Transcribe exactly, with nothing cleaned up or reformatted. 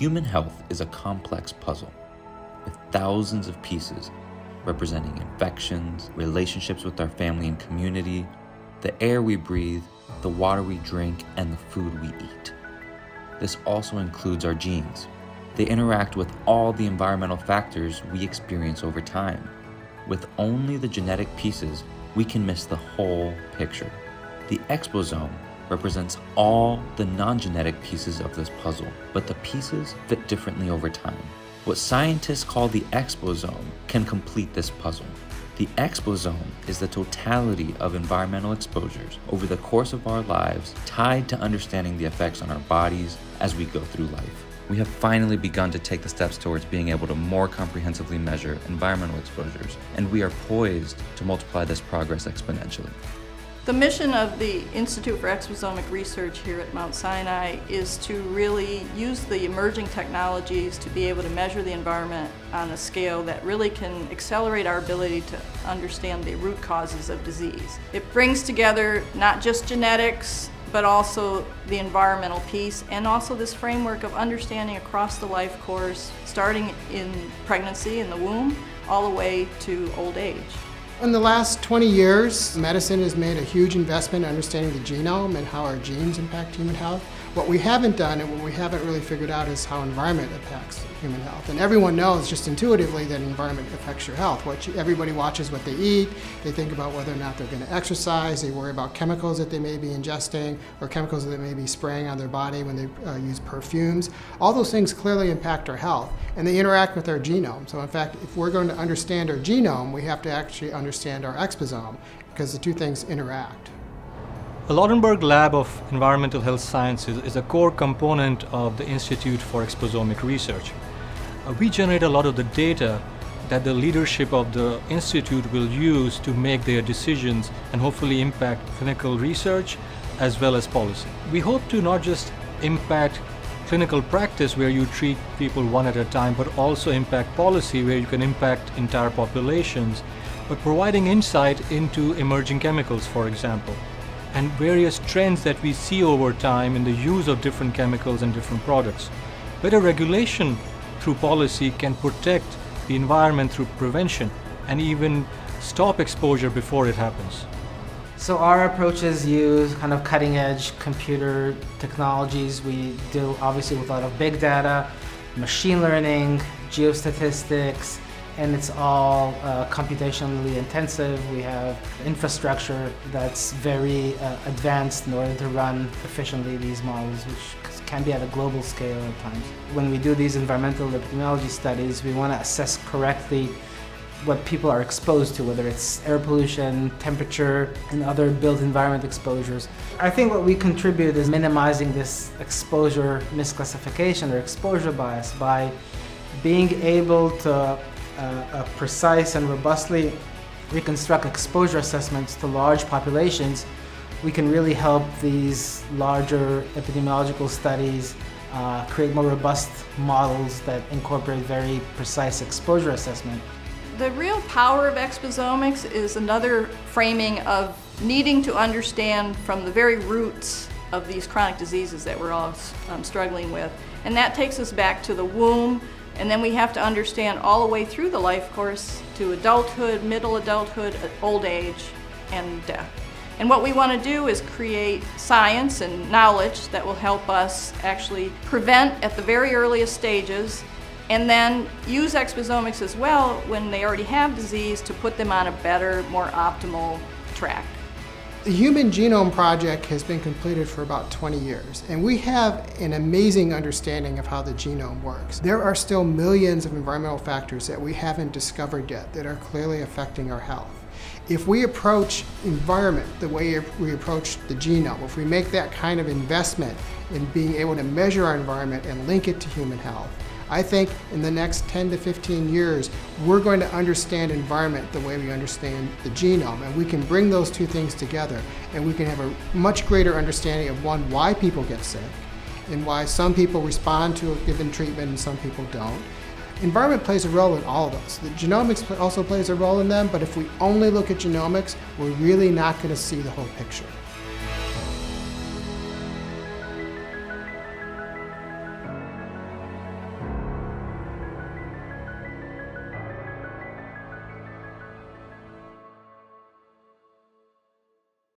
Human health is a complex puzzle with thousands of pieces representing infections, relationships with our family and community, the air we breathe, the water we drink, and the food we eat. This also includes our genes. They interact with all the environmental factors we experience over time. With only the genetic pieces, we can miss the whole picture. The exposome represents all the non-genetic pieces of this puzzle, but the pieces fit differently over time. What scientists call the exposome can complete this puzzle. The exposome is the totality of environmental exposures over the course of our lives, tied to understanding the effects on our bodies as we go through life. We have finally begun to take the steps towards being able to more comprehensively measure environmental exposures, and we are poised to multiply this progress exponentially. The mission of the Institute for Exposomic Research here at Mount Sinai is to really use the emerging technologies to be able to measure the environment on a scale that really can accelerate our ability to understand the root causes of disease. It brings together not just genetics, but also the environmental piece, and also this framework of understanding across the life course, starting in pregnancy, in the womb, all the way to old age. In the last twenty years, medicine has made a huge investment in understanding the genome and how our genes impact human health. What we haven't done and what we haven't really figured out is how environment impacts human health. And everyone knows just intuitively that environment affects your health. What you, everybody watches what they eat, they think about whether or not they're going to exercise, they worry about chemicals that they may be ingesting or chemicals that they may be spraying on their body when they uh, use perfumes. All those things clearly impact our health, and they interact with our genome. So in fact, if we're going to understand our genome, we have to actually understand understand our exposome, because the two things interact. The Ladenburg Lab of Environmental Health Sciences is a core component of the Institute for Exposomic Research. Uh, we generate a lot of the data that the leadership of the Institute will use to make their decisions and hopefully impact clinical research as well as policy. We hope to not just impact clinical practice where you treat people one at a time, but also impact policy where you can impact entire populations, but providing insight into emerging chemicals, for example, and various trends that we see over time in the use of different chemicals and different products. Better regulation through policy can protect the environment through prevention and even stop exposure before it happens. So our approaches use kind of cutting-edge computer technologies. We deal obviously with a lot of big data, machine learning, geostatistics, and it's all uh, computationally intensive. We have infrastructure that's very uh, advanced in order to run efficiently these models, which can be at a global scale at times. When we do these environmental epidemiology studies, we want to assess correctly what people are exposed to, whether it's air pollution, temperature, and other built environment exposures. I think what we contribute is minimizing this exposure misclassification or exposure bias by being able to Uh, precise and robustly reconstruct exposure assessments to large populations. We can really help these larger epidemiological studies uh, create more robust models that incorporate very precise exposure assessment. The real power of exposomics is another framing of needing to understand from the very roots of these chronic diseases that we're all um, struggling with. And that takes us back to the womb, and then we have to understand all the way through the life course to adulthood, middle adulthood, old age, and death. And what we want to do is create science and knowledge that will help us actually prevent at the very earliest stages, and then use exposomics as well when they already have disease to put them on a better, more optimal track. The Human Genome Project has been completed for about twenty years, and we have an amazing understanding of how the genome works. There are still millions of environmental factors that we haven't discovered yet that are clearly affecting our health. If we approach environment the way we approach the genome, if we make that kind of investment in being able to measure our environment and link it to human health, I think in the next ten to fifteen years, we're going to understand environment the way we understand the genome, and we can bring those two things together, and we can have a much greater understanding of, one, why people get sick, and why some people respond to a given treatment and some people don't. Environment plays a role in all of those. The genomics also plays a role in them, but if we only look at genomics, we're really not going to see the whole picture.